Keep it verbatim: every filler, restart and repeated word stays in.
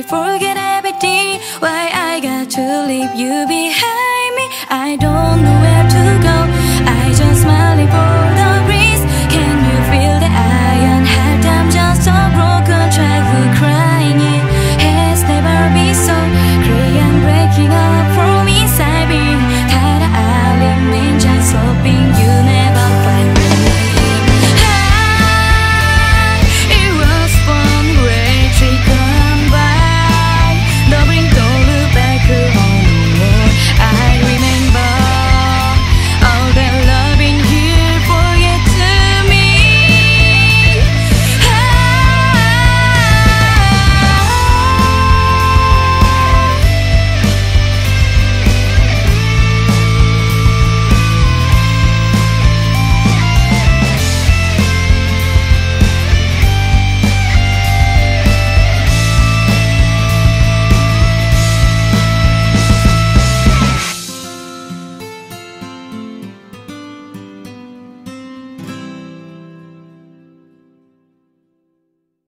I forget everything. Why I got to leave you behind me? I don't